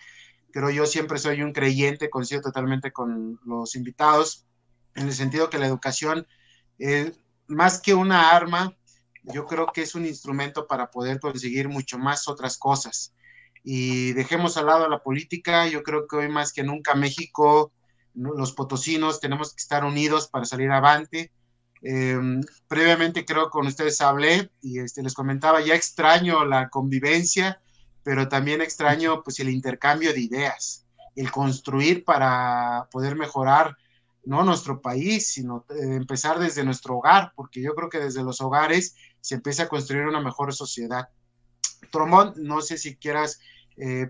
Creo yo siempre soy un creyente, coincido totalmente con los invitados, en el sentido que la educación, más que una arma, yo creo que es un instrumento para poder conseguir mucho más otras cosas. Y dejemos al lado la política. Yo creo que hoy más que nunca México, los potosinos, tenemos que estar unidos para salir avante. Previamente creo que con ustedes hablé y les comentaba, ya extraño la convivencia, pero también extraño pues el intercambio de ideas, el construir para poder mejorar no nuestro país, sino empezar desde nuestro hogar, porque yo creo que desde los hogares se empieza a construir una mejor sociedad. Tromón, no sé si quieras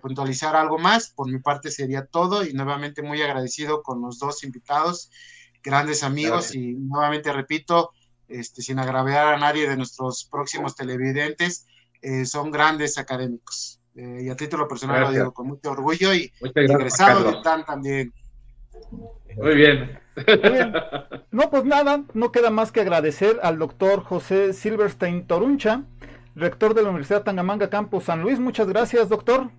puntualizar algo más. Por mi parte sería todo, y nuevamente muy agradecido con los dos invitados, grandes amigos. Gracias. Y nuevamente repito, sin agraviar a nadie de nuestros próximos televidentes, son grandes académicos, y a título personal gracias. Lo digo con mucho orgullo y egresado de UTAN también. Muy bien. Muy bien. No, pues nada, no queda más que agradecer al doctor José Zilberstein Toruncha, rector de la Universidad Tangamanga Campus San Luis. Muchas gracias, doctor.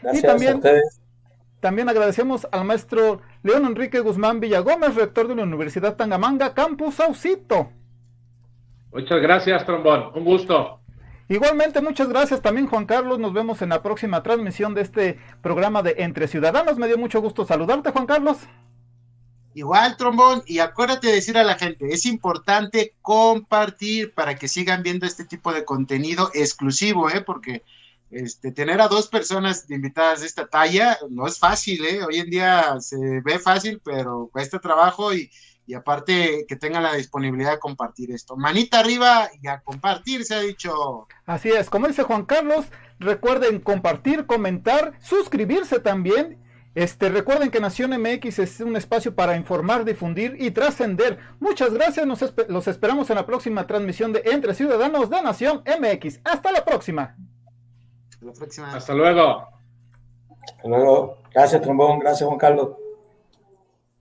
Gracias y también, a ustedes. También agradecemos al maestro León Enrique Guzmán Villagómez, rector de la Universidad Tangamanga Campus Saucito. Muchas gracias, Trombón. Un gusto. Igualmente, muchas gracias también, Juan Carlos. Nos vemos en la próxima transmisión de este programa de Entre Ciudadanos. Me dio mucho gusto saludarte, Juan Carlos. Igual, Trombón, y acuérdate de decir a la gente, es importante compartir para que sigan viendo este tipo de contenido exclusivo, porque tener a dos personas invitadas de esta talla no es fácil, hoy en día se ve fácil, pero cuesta trabajo, y aparte que tengan la disponibilidad de compartir esto. Manita arriba y a compartir, se ha dicho. Así es, como dice Juan Carlos, recuerden compartir, comentar, suscribirse también. Recuerden que Nación MX es un espacio para informar, difundir y trascender. Muchas gracias, los esperamos en la próxima transmisión de Entre Ciudadanos de Nación MX. Hasta la próxima. Hasta luego. Hasta luego. Gracias, Trombón. Gracias, Juan Carlos.